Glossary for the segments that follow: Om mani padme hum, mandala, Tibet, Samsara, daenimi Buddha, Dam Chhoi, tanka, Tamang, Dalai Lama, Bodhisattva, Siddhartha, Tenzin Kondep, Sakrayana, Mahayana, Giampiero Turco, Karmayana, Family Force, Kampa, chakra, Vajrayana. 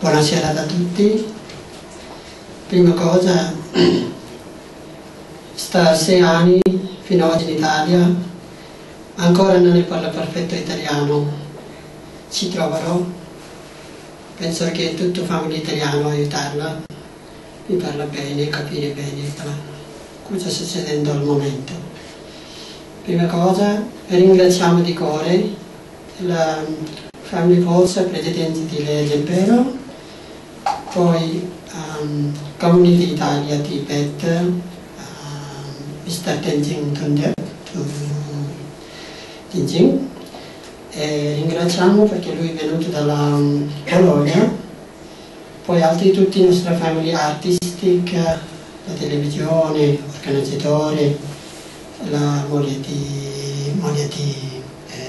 Buonasera a tutti. Prima cosa, sta 6 anni fino ad oggi in Italia, ancora non ne parlo perfetto italiano, ci troverò, penso che tutto famiglia italiano aiutarla, mi parla bene, capire bene cosa sta succedendo al momento. Prima cosa, ringraziamo di cuore la Family Force, Presidente di lei Giampiero, poi Community Italia Tibet, Mr. Tenzin Kondep, e ringraziamo perché lui è venuto dalla Polonia, poi altri tutti i nostri famiglia artistica, la televisione, organizzatore, la moglie di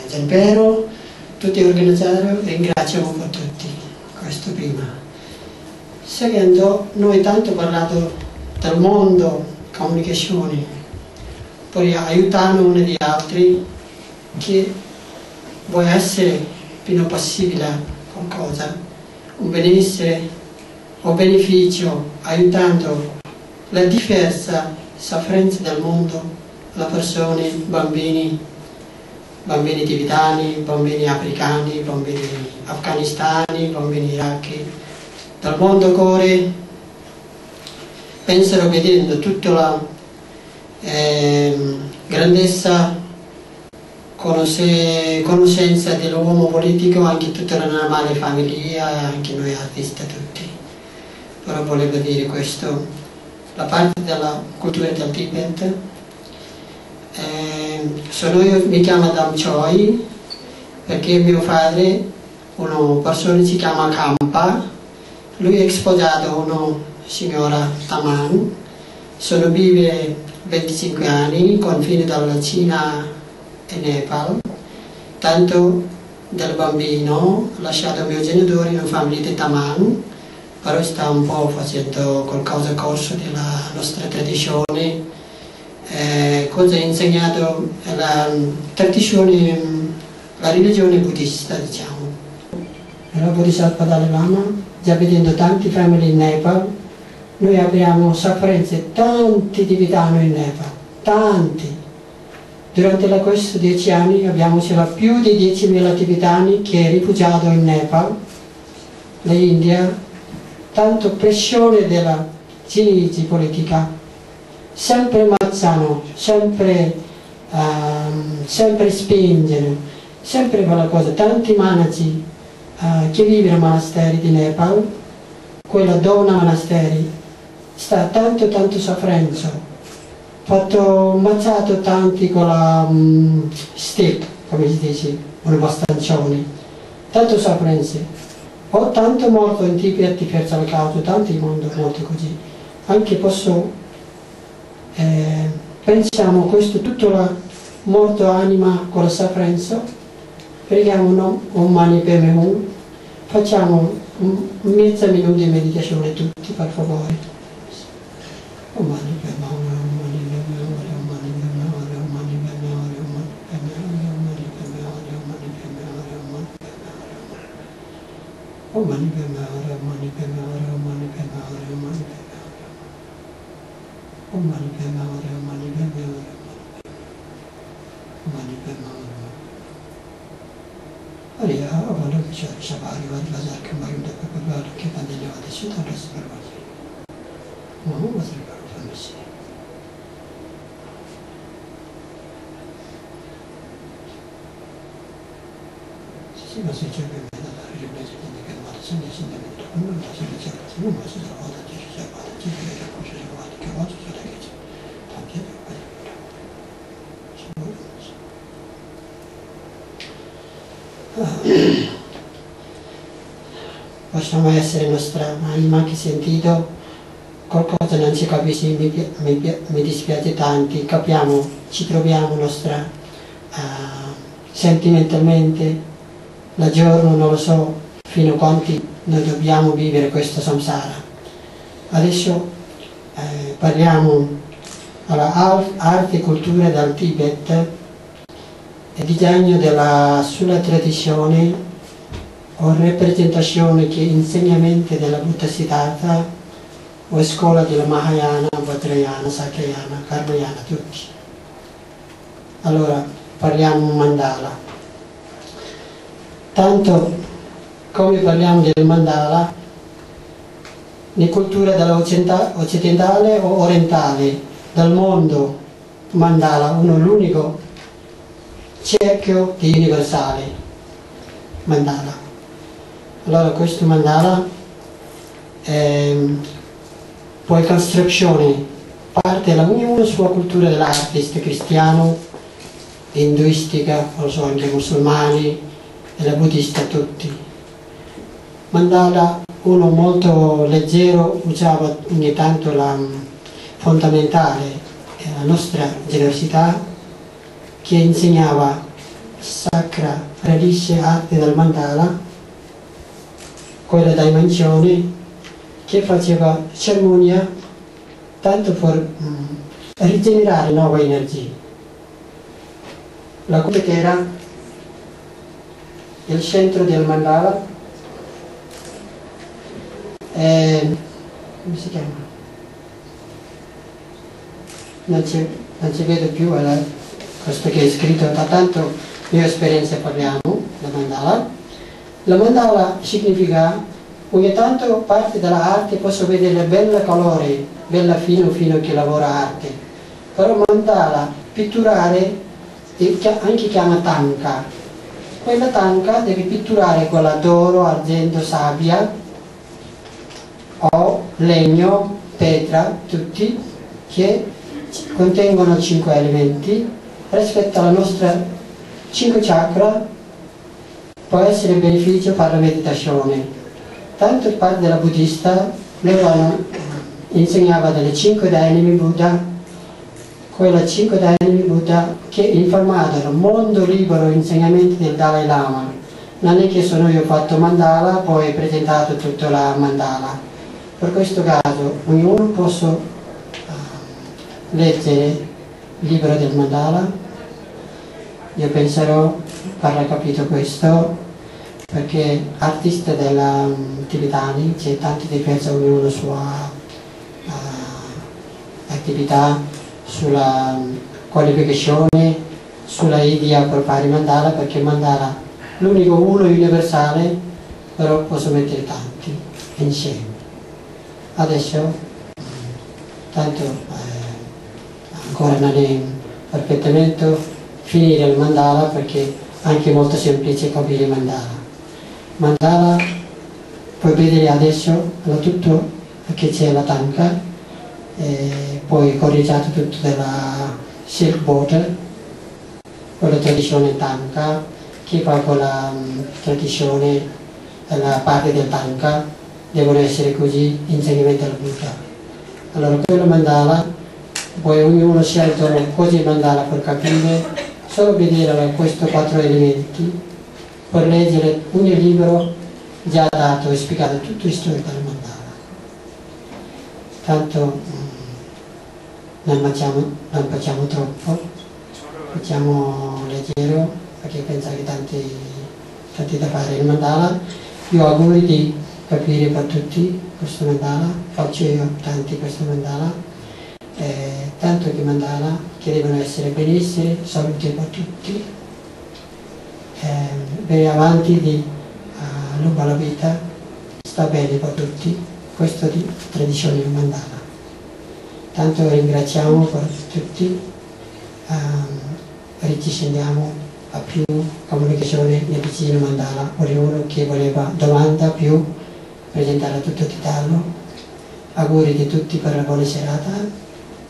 Giampiero, tutti gli organizzatori, ringraziamo un po' tutti, questo prima. Secondo, noi tanto parlato del mondo, comunicazioni, poi aiutano uno di altri che vuole essere più possibile qualcosa, un benessere o beneficio, aiutando la diversa sofferenza del mondo, le persone, bambini tibetani, bambini africani, bambini afghanistani, bambini iraki, dal mondo cuore, pensano vedendo tutta la grandezza, conoscenza dell'uomo politico, anche tutta la normale famiglia, anche noi artisti tutti. Però volevo dire questo, la parte della cultura del Tibet. Sono io, mi chiamo Dam Chhoi perché mio padre, una persona si chiama Kampa, lui è sposato una signora Tamang, sono vive 25 anni, confine dalla Cina e Nepal, tanto del bambino ho lasciato mio genitore in una famiglia di Tamang, però sta un po' facendo qualcosa corso della nostra tradizione. Cosa ha insegnato la tradizione, la religione buddista, diciamo. Era Bodhisattva Dalai Lama, già vedendo tanti famiglie in Nepal, noi abbiamo sofferenze, tanti tibetani in Nepal, tanti. Durante questi 10 anni abbiamo più di 10.000 tibetani che è rifugiato in Nepal, l'India, tanto pressione della cinesi politica. Sempre ammazzano, sempre spingono, sempre quella cosa. Tanti monaci che vivono nei monasteri di Nepal, quella donna monasteri, sta tanto sofferenza. Fatto ammazzato tanti con la stick, come si dice, con i bastancioni. Tanto sofferenza. Ho tanto morto in Tibet per salcato, tanti mondo morti così. Anche posso... pensiamo questo tutto la morto anima con la sofferenza, preghiamo un mani per me, facciamo mezzo minuto di meditazione tutti per favore, un mani per me, un mani per me, un mani per me, un mani per me, un mani per me, un mani per me, un mani per me, un mani per me, un mani per me, un mani per me, un mani per me. Om mani padme hum mani padme hum mani padme hum ariya avalam shabari vad bazar ke marunda pe babar ke pandele vad se taras parvaji mohu vasrikaru famisi si va se chebe na rebe se ni ke mar se ni se ni no se ni se no mas se avada ke se avada ke ke koshe avada ke vad. Possiamo essere nostra anima che sentito qualcosa non si capisce, mi dispiace tanti, capiamo, ci troviamo nostra sentimentalmente, la giorno non lo so fino a quanti noi dobbiamo vivere questo samsara. Adesso parliamo dell'arte e cultura del Tibet. Il disegno sulla tradizione o rappresentazione che insegnamenti della Buddha Siddhartha o scuola della Mahayana, Vajrayana, Sakrayana, Karmayana, tutti. Allora, parliamo mandala. Tanto come parliamo del mandala, le culture dell'occidentale o orientale, dal mondo, mandala, uno l'unico cerchio di universale, mandala. Allora questo mandala è poi costruzione, parte da ognuno sua cultura dell'artista cristiano, induistica, also anche musulmani e la buddista tutti. Mandala uno molto leggero usava ogni tanto la fondamentale, la nostra generosità che insegnava sacra radice arte del mandala, quella dimensione che faceva cerimonia tanto per rigenerare nuove energie. La cosa che era il centro del mandala è, come si chiama? Non ci vedo più questo che è scritto, da tanto mia esperienza parliamo la mandala. La mandala significa ogni tanto parte dell'arte posso vedere bel colore, bella fino che lavora arte, però mandala pitturare anche chiama tanka, quella tanka devi pitturare con d'oro, argento, sabbia o legno, pietra, tutti che contengono 5 elementi, rispetto alla nostra 5 chakra può essere beneficio per la meditazione. Tanto parte della buddista insegnava delle 5 daenimi Buddha, quella 5 daenimi Buddha che informava il mondo libero insegnamenti del Dalai Lama. Non è che sono io fatto mandala poi ho presentato tutta la mandala, per questo caso ognuno posso leggere il libro del mandala. Io penserò avrà capito questo, perché artista della tibetani c'è tante differenze, ognuno sua attività sulla qualificazione, sulla idea per fare mandala, perché mandala l'unico uno universale, però posso mettere tanti insieme. Adesso tanto ancora non è perfettamente finire il mandala, perché è anche molto semplice capire il mandala. Mandala puoi vedere adesso tutto che c'è la tanka, poi correggiato tutto della silk border, con la tradizione tanka, che fa con la tradizione, la parte del tanka, devono essere così insegnamenti alla Buddha. Allora quello mandala poi ognuno scelto cosa mandala per capire, solo vedere questi 4 elementi, per leggere ogni libro già dato e spiegato tutto il storia del mandala. Tanto non facciamo troppo, facciamo leggero, perché penso che tanti da fare il mandala. Io auguro di capire per tutti questo mandala, faccio io tanti questo mandala. Tanto che mandala che devono essere benessere, salute per tutti, bene avanti di lunga la vita, sta bene per tutti, questo di tradizione di mandala. Tanto ringraziamo per tutti, ricendiamo a più comunicazione nel vicino mandala, ognuno che voleva domanda più presentare a tutto titolo. Auguri di tutti per la buona serata.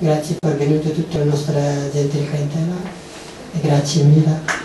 Grazie per venuto tutta la nostra gente di clientela e grazie mille.